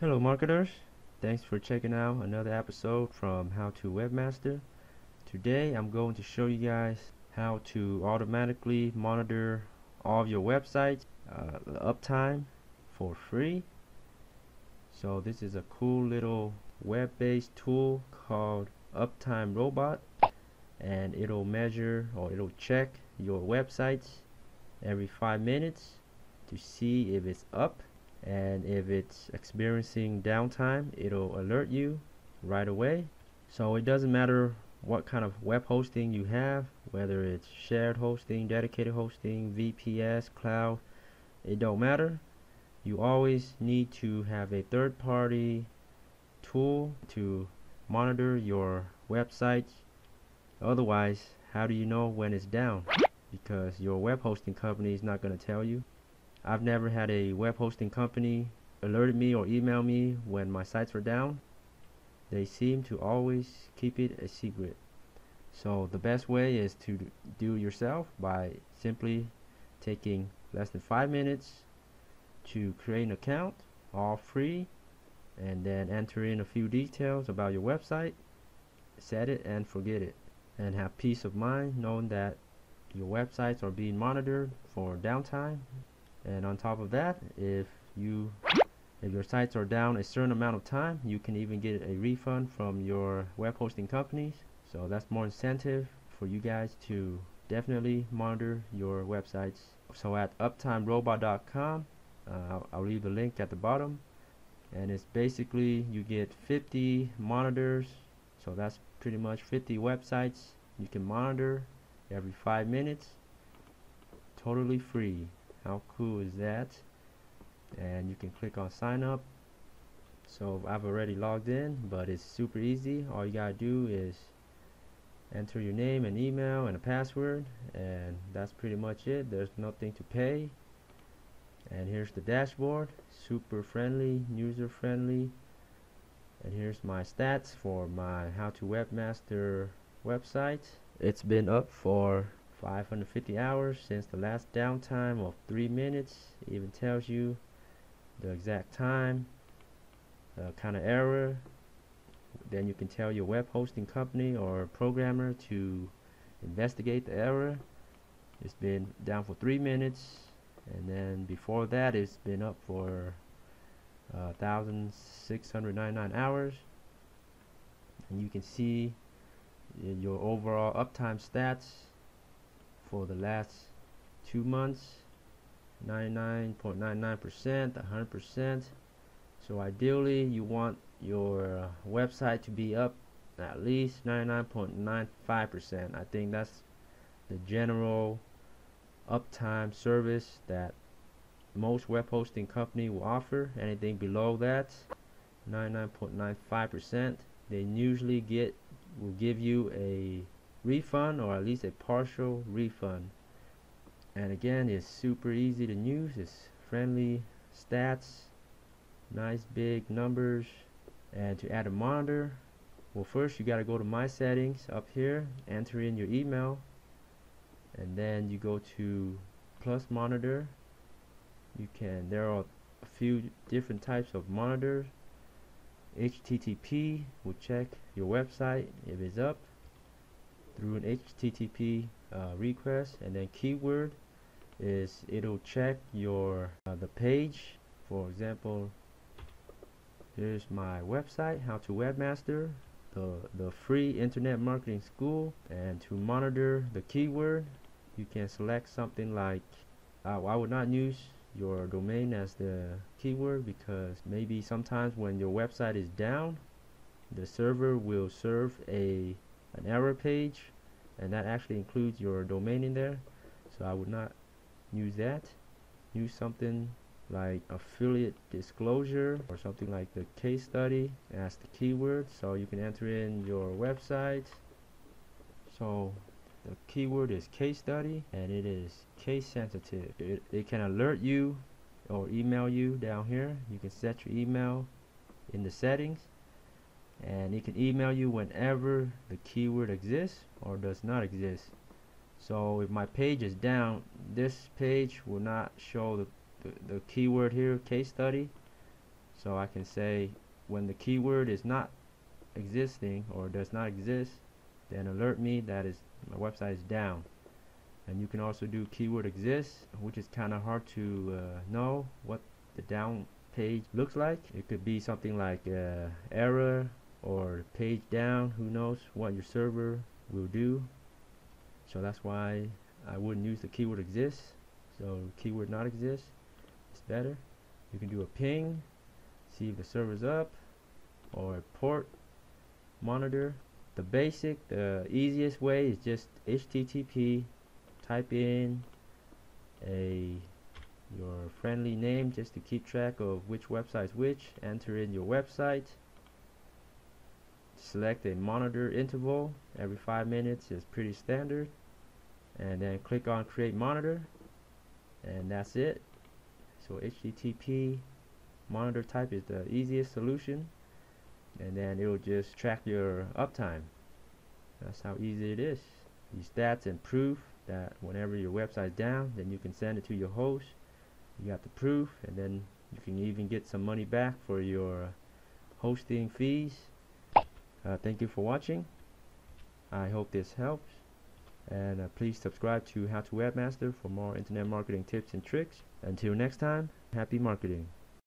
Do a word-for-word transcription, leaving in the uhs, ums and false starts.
Hello marketers, thanks for checking out another episode from How to Webmaster. Today I'm going to show you guys how to automatically monitor all of your websites uh, uptime for free. So this is a cool little web-based tool called Uptime Robot, and it'll measure or it'll check your websites every five minutes to see if it's up, and if it's experiencing downtime it'll alert you right away. So it doesn't matter what kind of web hosting you have, whether it's shared hosting, dedicated hosting, V P S, cloud, it don't matter. You always need to have a third-party tool to monitor your website. Otherwise, how do you know when it's down? Because your web hosting company is not going to tell you. I've never had a web hosting company alerted me or email me when my sites were down. They seem to always keep it a secret. So the best way is to do it yourself by simply taking less than five minutes to create an account, all free, and then enter in a few details about your website, set it and forget it, and have peace of mind knowing that your websites are being monitored for downtime. And on top of that, if you if your sites are down a certain amount of time, you can even get a refund from your web hosting companies. So that's more incentive for you guys to definitely monitor your websites. So at uptime robot dot com, uh, I'll, I'll leave the link at the bottom, and it's basically you get fifty monitors, so that's pretty much fifty websites you can monitor every five minutes totally free. How cool is that? And you can click on sign up. So I've already logged in, but it's super easy. All you gotta do is enter your name and email and a password, and that's pretty much it. There's nothing to pay. And here's the dashboard, super friendly, user friendly. And here's my stats for my How to Webmaster website. It's been up for five hundred fifty hours since the last downtime of three minutes. It even tells you the exact time, the kind of error. Then you can tell your web hosting company or programmer to investigate the error. It's been down for three minutes, and then before that it's been up for uh, one thousand six hundred ninety-nine hours. And you can see your overall uptime stats for the last two months, ninety-nine point nine nine percent, one hundred percent. So ideally, you want your website to be up at least ninety-nine point nine five percent. I think that's the general uptime service that most web hosting company will offer. Anything below that, ninety-nine point nine five percent, they usually get will give you a refund, or at least a partial refund. And again, it's super easy to use. It's friendly stats, nice big numbers. And to add a monitor, well, first you gotta go to my settings up here, enter in your email, and then you go to plus monitor. You can, there are a few different types of monitors. H T T P will check your website if it's up through an H T T P uh, request, and then keyword is it'll check your uh, the page. For example, here's my website, How to Webmaster, the the free internet marketing school. And to monitor the keyword, you can select something like uh, I would not use your domain as the keyword, because maybe sometimes when your website is down, the server will serve a an error page, and that actually includes your domain in there. So I would not use that. Use something like affiliate disclosure or something like the case study as the keyword. So you can enter in your website. So the keyword is case study, and it is case sensitive. It, it can alert you or email you down here. You can set your email in the settings, and it can email you whenever the keyword exists or does not exist. So if my page is down, this page will not show the, the, the keyword here, case study. So I can say when the keyword is not existing or does not exist, then alert me that is my website is down. And you can also do keyword exists, which is kind of hard to uh, know what the down page looks like. It could be something like uh, error or page down. Who knows what your server will do. So that's why I wouldn't use the keyword exists. So keyword not exists is better. You can do a ping, see if the server's up, or port monitor. The basic, the easiest way is just H T T P. Type in a your friendly name just to keep track of which website's which. Enter in your website. Select a monitor interval. Every five minutes is pretty standard. And then click on create monitor. And that's it. So H T T P monitor type is the easiest solution, and then it'll just track your uptime. That's how easy it is. These stats and proof that whenever your website's down, then you can send it to your host. You have the proof, and then you can even get some money back for your hosting fees. Uh, thank you for watching. I hope this helps. And uh, please subscribe to How to Webmaster for more internet marketing tips and tricks. Until next time, happy marketing.